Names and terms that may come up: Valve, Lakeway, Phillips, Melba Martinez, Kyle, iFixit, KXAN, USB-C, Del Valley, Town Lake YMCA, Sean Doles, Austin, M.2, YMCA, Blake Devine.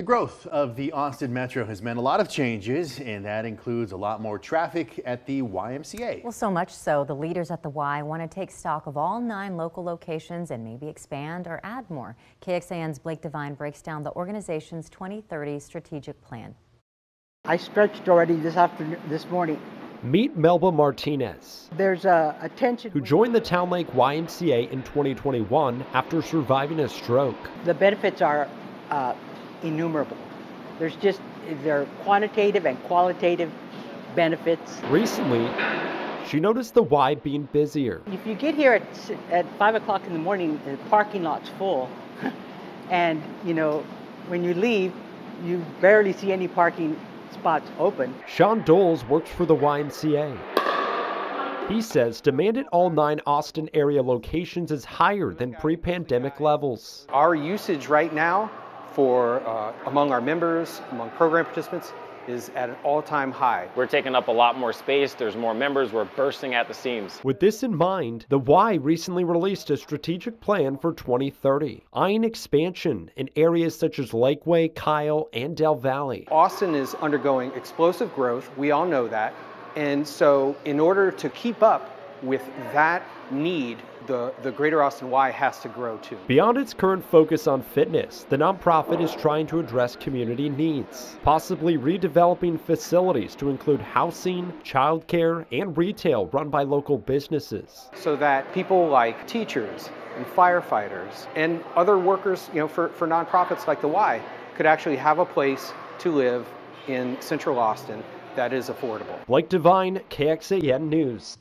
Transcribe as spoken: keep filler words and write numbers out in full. The growth of the Austin Metro has meant a lot of changes, and that includes a lot more traffic at the Y M C A. Well, so much so, the leaders at the Y want to take stock of all nine local locations and maybe expand or add more. K X A N's Blake Devine breaks down the organization's twenty thirty strategic plan. I stretched already this afternoon, this morning. Meet Melba Martinez, There's a, a tension who joined the Town Lake Y M C A in twenty twenty-one after surviving a stroke. The benefits are uh, innumerable. There's just, there are quantitative and qualitative benefits. Recently, she noticed the Y being busier. If you get here at, at five o'clock in the morning, the parking lot's full. And, you know, when you leave, you barely see any parking spots open. Sean Doles works for the Y M C A. He says demand at all nine Austin area locations is higher than pre-pandemic levels. Our usage right now for uh, among our members, among program participants, is at an all-time high. We're taking up a lot more space, there's more members, we're bursting at the seams. With this in mind, the Y recently released a strategic plan for twenty thirty, eyeing expansion in areas such as Lakeway, Kyle, and Del Valley. Austin is undergoing explosive growth, we all know that, and so in order to keep up with that need, the, the Greater Austin Y has to grow too. Beyond its current focus on fitness, the nonprofit is trying to address community needs, possibly redeveloping facilities to include housing, childcare, and retail run by local businesses. So that people like teachers and firefighters and other workers, you know, for, for nonprofits like the Y could actually have a place to live in Central Austin that is affordable. Blake Devine, K X A N News.